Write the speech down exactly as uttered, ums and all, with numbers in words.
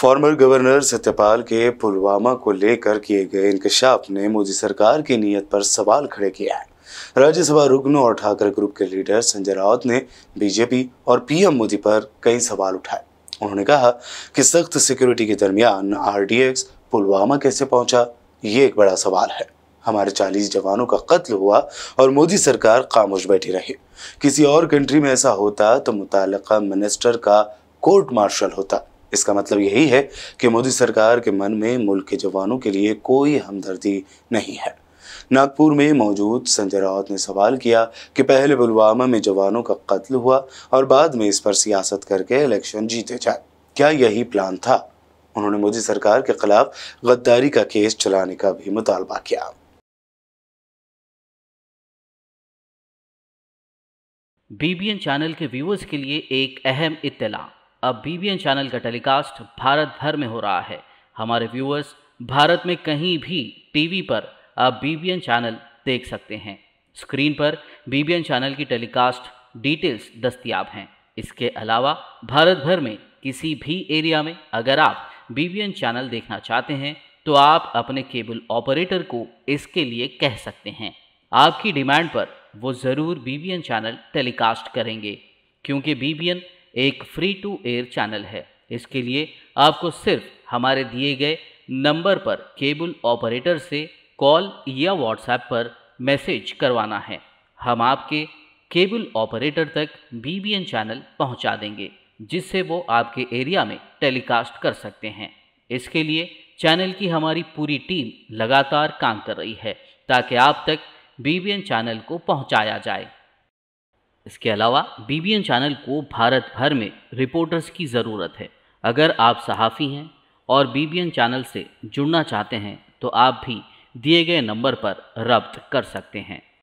Former governor Satyapal के पुलवामा को लेकर किए गए इंकशाफ ने मोदी सरकार की नीयत पर सवाल खड़े किया है। राज्यसभा रुकनो और ठाकरे ग्रुप के लीडर संजय राउत ने बीजेपी और पीएम मोदी पर कई सवाल उठाए। उन्होंने कहा कि सख्त सिक्योरिटी के दरमियान आरडीएक्स पुलवामा कैसे पहुंचा, ये एक बड़ा सवाल है। हमारे चालीस जवानों का कत्ल हुआ और मोदी सरकार खामोश बैठी रही। किसी और कंट्री में ऐसा होता तो मुतालिका मिनिस्टर का कोर्ट मार्शल होता। इसका मतलब यही है कि मोदी सरकार के मन में मुल्क के जवानों के लिए कोई हमदर्दी नहीं है। नागपुर में मौजूद संजय राउत ने सवाल किया कि पहले पुलवामा में जवानों का कत्ल हुआ और बाद में इस पर सियासत करके इलेक्शन जीते जाए, क्या यही प्लान था? उन्होंने मोदी सरकार के खिलाफ गद्दारी का केस चलाने का भी मुतालबा किया। बीबीएन चैनल के व्यूअर्स के लिए एक अहम इत्तला, अब बीबीएन चैनल का टेलीकास्ट भारत भर में हो रहा है। हमारे व्यूअर्स भारत में कहीं भी टीवी पर आप बीबीएन चैनल देख सकते हैं। स्क्रीन पर बीबीएन चैनल की टेलीकास्ट डिटेल्स दस्तियाब हैं। इसके अलावा भारत भर में किसी भी एरिया में अगर आप बीबीएन चैनल देखना चाहते हैं तो आप अपने केबल ऑपरेटर को इसके लिए कह सकते हैं। आपकी डिमांड पर वो ज़रूर बीबीएन चैनल टेलीकास्ट करेंगे, क्योंकि बीबीएन एक फ्री टू एयर चैनल है। इसके लिए आपको सिर्फ हमारे दिए गए नंबर पर केबल ऑपरेटर से कॉल या व्हाट्सएप पर मैसेज करवाना है। हम आपके केबल ऑपरेटर तक बीबीएन चैनल पहुंचा देंगे, जिससे वो आपके एरिया में टेलीकास्ट कर सकते हैं। इसके लिए चैनल की हमारी पूरी टीम लगातार काम कर रही है ताकि आप तक बीबीएन चैनल को पहुंचाया जाए। इसके अलावा बीबीएन चैनल को भारत भर में रिपोर्टर्स की ज़रूरत है। अगर आप सहाफ़ी हैं और बीबीएन चैनल से जुड़ना चाहते हैं तो आप भी दिए गए नंबर पर रब्त कर सकते हैं।